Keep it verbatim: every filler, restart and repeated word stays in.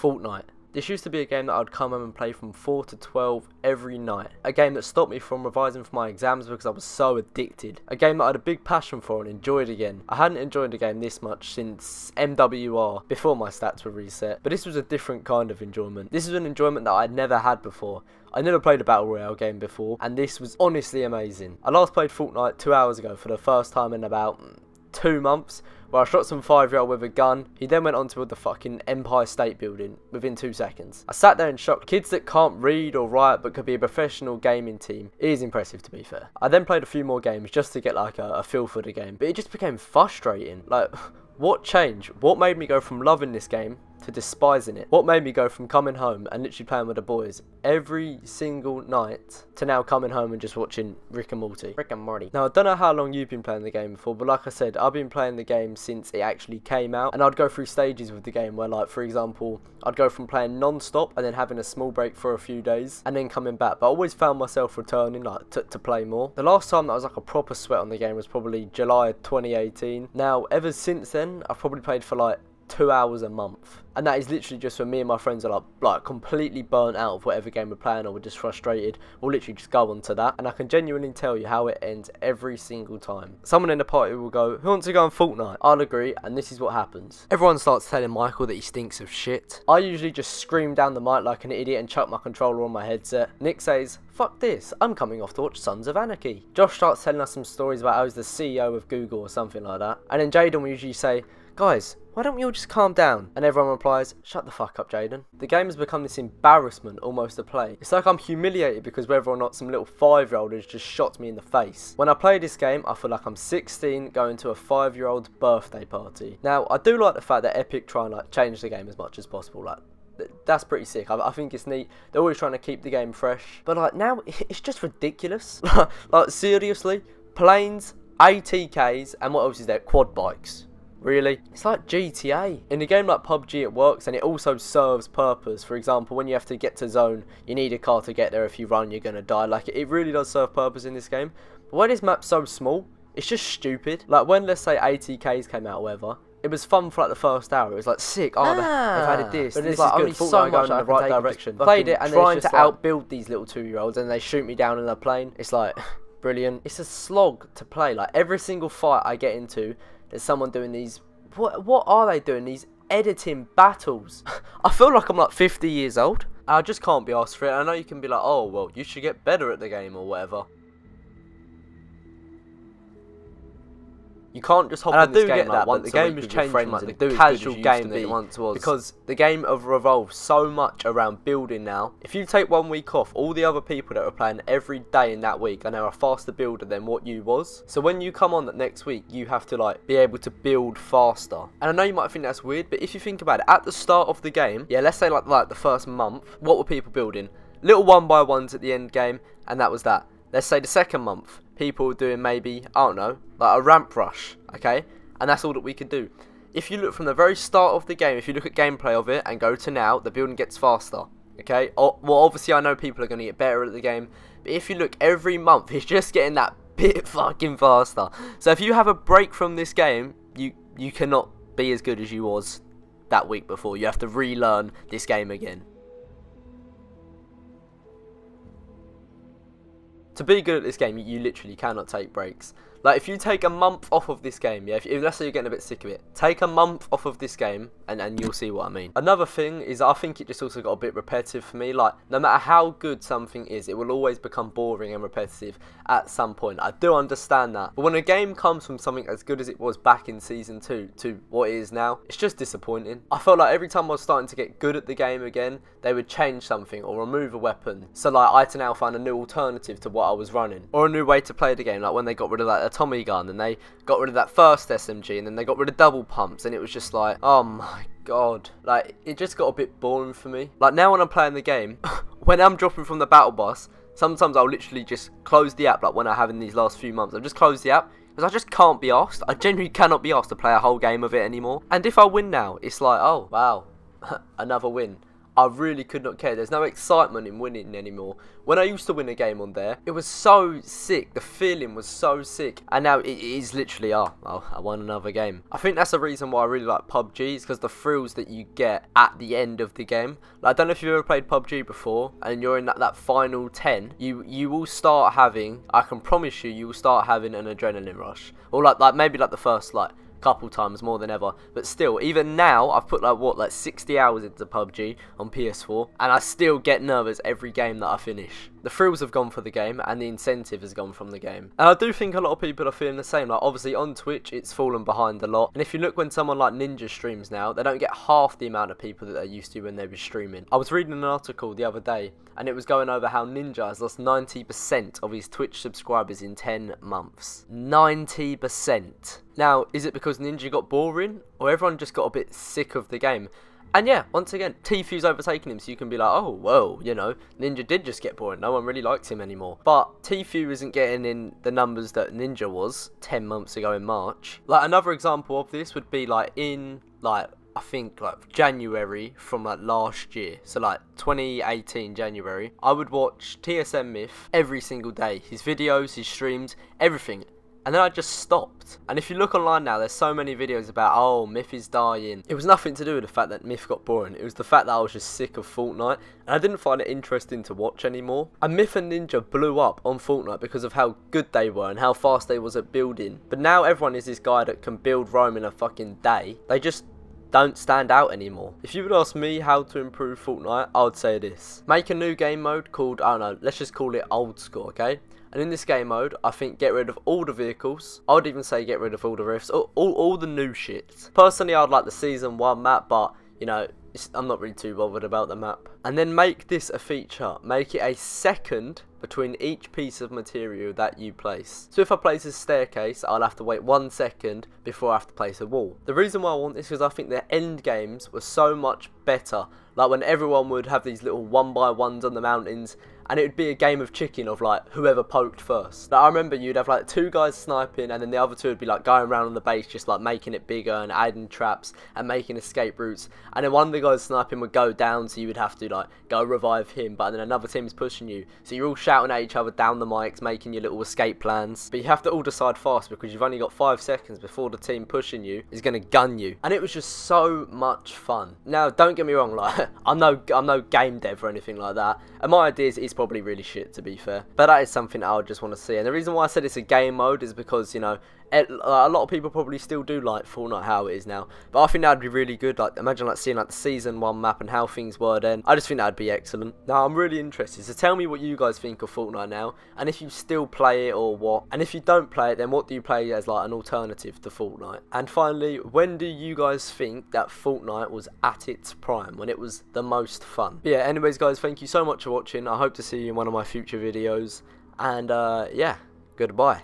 Fortnite. This used to be a game that I'd come home and play from four to twelve every night. A game that stopped me from revising for my exams because I was so addicted. A game that I had a big passion for and enjoyed again. I hadn't enjoyed a game this much since M W R, before my stats were reset. But this was a different kind of enjoyment. This was an enjoyment that I'd never had before. I never played a Battle Royale game before, and this was honestly amazing. I last played Fortnite two hours ago for the first time in about two months. Well, I shot some five year old with a gun. He then went on to build the fucking Empire State Building within two seconds. I sat there and shocked kids that can't read or write but could be a professional gaming team. It is impressive, to be fair. I then played a few more games just to get like a, a feel for the game, but it just became frustrating. Like, what changed? What made me go from loving this game to despising it? What made me go from coming home and literally playing with the boys every single night to now coming home and just watching Rick and Morty? Rick and Morty. Now, I don't know how long you've been playing the game before, but like I said, I've been playing the game since it actually came out, and I'd go through stages with the game where, like, for example, I'd go from playing non-stop and then having a small break for a few days and then coming back, but I always found myself returning, like, to, to play more. The last time that I was like a proper sweat on the game was probably July twenty eighteen. Now, ever since then, I've probably played for like two hours a month, and that is literally just when me and my friends are like, like completely burnt out of whatever game we're playing, or we're just frustrated. We'll literally just go on to that, and I can genuinely tell you how it ends every single time. Someone in the party will go, "Who wants to go on Fortnite?" I'll agree, and this is what happens. Everyone starts telling Michael that he stinks of shit. I usually just scream down the mic like an idiot and chuck my controller on my headset. Nick says, "Fuck this, I'm coming off to watch Sons of Anarchy." Josh starts telling us some stories about how he's the C E O of Google or something like that, and then Jaden will usually say, "Guys, why don't we all just calm down?" And everyone replies, "Shut the fuck up, Jaden." The game has become this embarrassment almost to play. It's like I'm humiliated because whether or not some little five year old has just shot me in the face. When I play this game, I feel like I'm sixteen going to a five year old's birthday party. Now, I do like the fact that Epic try and like change the game as much as possible. Like, that's pretty sick. I, I think it's neat. They're always trying to keep the game fresh. But like now, it's just ridiculous. Like, seriously, planes, A T Ks, and what else is there? Quad bikes. Really? It's like G T A. In a game like P U B G it works, and it also serves purpose. For example, when you have to get to zone, you need a car to get there. If you run, you're gonna die. Like, it really does serve purpose in this game. But why this map's so small? It's just stupid. Like, when, let's say, A T Ks came out, however, it was fun for like the first hour. It was like sick. Oh, ah, they've added this. But it's like only so much in the right direction. Played it and trying to outbuild these little two year olds, and they shoot me down in a plane. It's like brilliant. It's a slog to play. Like, every single fight I get into, there's someone doing these, what what are they doing, these editing battles? I feel like I'm like fifty years old. I just can't be asked for it. I know you can be like, "Oh, well, you should get better at the game," or whatever. You can't just hop and in I this do game get like that, once but the game has changed from like the casual game that it once was, because the game have revolved so much around building now. If you take one week off, all the other people that were playing every day in that week are now a faster builder than what you was. So when you come on that next week, you have to like be able to build faster. And I know you might think that's weird, but if you think about it, at the start of the game, yeah, let's say like like the first month, what were people building? Little one by ones at the end game, and that was that. Let's say the second month, people were doing maybe, I don't know, like a ramp rush, okay? And that's all that we could do. If you look from the very start of the game, if you look at gameplay of it and go to now, the building gets faster, okay? Well, obviously I know people are going to get better at the game, but if you look every month, it's just getting that bit fucking faster. So if you have a break from this game, you, you cannot be as good as you was that week before. You have to relearn this game again. To be good at this game, you literally cannot take breaks. Like, if you take a month off of this game, yeah, if, let's say you're getting a bit sick of it, take a month off of this game, and, and you'll see what I mean. Another thing is, I think it just also got a bit repetitive for me. Like, no matter how good something is, it will always become boring and repetitive at some point. I do understand that. But when a game comes from something as good as it was back in Season two to what it is now, it's just disappointing. I felt like every time I was starting to get good at the game again, they would change something or remove a weapon. So, like, I had to now find a new alternative to what I was running, or a new way to play the game, like when they got rid of that Tommy gun, and they got rid of that first S M G, and then they got rid of double pumps, and it was just like, oh my god, like, it just got a bit boring for me. Like, now when I'm playing the game, when I'm dropping from the battle bus, sometimes I'll literally just close the app, like when I have in these last few months, I've just closed the app, because I just can't be asked. I genuinely cannot be asked to play a whole game of it anymore. And if I win now, it's like, oh wow, another win. I really could not care. There's no excitement in winning anymore. When I used to win a game on there, it was so sick. The feeling was so sick. And now it is literally, oh, oh I won another game. I think that's the reason why I really like P U B G, is because the thrills that you get at the end of the game. Like, I don't know if you've ever played P U B G before, and you're in that, that final ten, you, you will start having, I can promise you, you will start having an adrenaline rush. Or like, like maybe like the first, like, couple times more than ever, but still, even now I've put like what like sixty hours into P U B G on P S four, and I still get nervous every game that I finish. The thrills have gone for the game, and the incentive has gone from the game, and I do think a lot of people are feeling the same. Like, obviously on Twitch it's fallen behind a lot, and if you look when someone like Ninja streams now, they don't get half the amount of people that they used to when they were streaming. I was reading an article the other day, and it was going over how Ninja has lost ninety percent of his Twitch subscribers in ten months. ninety percent. Now, is it because Ninja got boring, or everyone just got a bit sick of the game? And yeah, once again, Tfue's overtaken him, so you can be like, oh, whoa, you know, Ninja did just get boring. No one really likes him anymore. But Tfue isn't getting in the numbers that Ninja was ten months ago in March. Like, another example of this would be, like, in, like, I think, like, January from, like, last year. So, like, twenty eighteen January, I would watch T S M Myth every single day. His videos, his streams, everything. And then I just stopped. And if you look online now, there's so many videos about, oh, Myth is dying. It was nothing to do with the fact that Myth got boring. It was the fact that I was just sick of Fortnite, and I didn't find it interesting to watch anymore. And Myth and Ninja blew up on Fortnite because of how good they were and how fast they was at building. But now everyone is this guy that can build Rome in a fucking day. They just don't stand out anymore. If you would ask me how to improve Fortnite, I would say this. Make a new game mode called, I don't know, let's just call it Old School, okay? And in this game mode, I think get rid of all the vehicles. I would even say get rid of all the rifts, all, all, all the new shit. Personally, I'd like the season one map, but, you know, it's, I'm not really too bothered about the map. And then make this a feature. Make it a second between each piece of material that you place. So if I place a staircase, I'll have to wait one second before I have to place a wall. The reason why I want this is because I think the end games were so much better. Like when everyone would have these little one by ones on the mountains, and it would be a game of chicken of like whoever poked first. Like I remember you'd have like two guys sniping, and then the other two would be like going around on the base just like making it bigger and adding traps and making escape routes. And then one of the guys sniping would go down, so you would have to like go revive him, but then another team's pushing you. So you're all shouting at each other down the mics, making your little escape plans. But you have to all decide fast because you've only got five seconds before the team pushing you is going to gun you. And it was just so much fun. Now, don't get me wrong, like I'm no I'm no game dev or anything like that. And my ideas is probably really shit, to be fair. But that is something I would just want to see. And the reason why I said it's a game mode is because, you know, It, uh, a lot of people probably still do like Fortnite how it is now, but I think that'd be really good. Like, imagine like seeing like the season one map and how things were then. I just think that'd be excellent. Now, I'm really interested. So tell me what you guys think of Fortnite now, and if you still play it or what. And if you don't play it, then what do you play as like an alternative to Fortnite? And finally, when do you guys think that Fortnite was at its prime, when it was the most fun? But yeah. Anyways, guys, thank you so much for watching. I hope to see you in one of my future videos, and uh, yeah, goodbye.